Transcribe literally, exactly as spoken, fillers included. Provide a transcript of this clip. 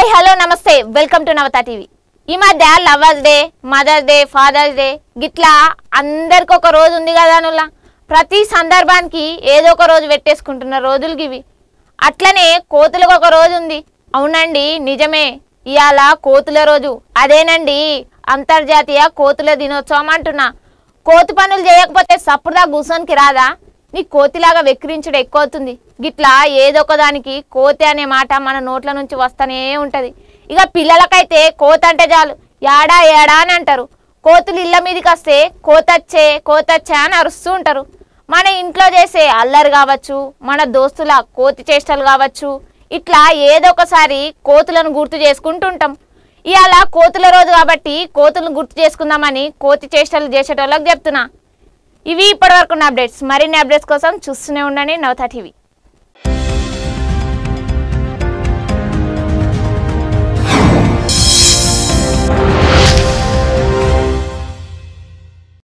हाय hello नमस्ते welcome to Navata TV. ఈ మధ్య lovers day mothers day fathers day గిట్లా అందరికి ఒక రోజు ఉంది కదానులా ప్రతి సందర్భానికి ఏదో ఒక రోజు వెట్టేసుకుంటున్న రోజులు గివి। అట్లనే కోతులకు ఒక రోజు ఉంది। అవునండి నిజమే ఇయాల కోతుల రోజు అదేనండి అంతర్జాతీయ కోతుల దినోత్సవం అంటున్నా। కోతి పనులు చేయకపోతే సప్పుడుగా గుసన్కి రాదా నీ కోతిలాగా వెక్రించడం ఎక్కువ అవుతుంది। గిట్లా ఏదో ఒక దానికి కోతి అనే మాట మన నోట్ల నుంచి వస్తనే ఉంటది। ఇక పిల్లలకైతే కోత అంటే చాలు యాడా యాడా అని అంటారు। కోతులు ఇళ్ళ మీదకి వస్తే కోతచ్చే కోతచ్చే అని అరుస్తూ ఉంటారు। మన ఇంట్లో చేసే అల్లరి కావచ్చు, మన దోస్తుల కోతి చేష్టలు కావచ్చు, ఇట్లా ఏదో ఒకసారి కోతులను గుర్తు చేసుకుంటూ ఉంటాం। ఇవాళ కోతుల రోజు కాబట్టి కోతులను గుర్తు చేసుకుందామని కోతి చేష్టలు చేసేటోళ్ళకి చెప్తున్నా। ఇవి ఇప్పటివరకు నా అప్డేట్స్। మరిన్ని అప్డేట్స్ కోసం చూస్తూనే ఉండండి నవతా టీవీ।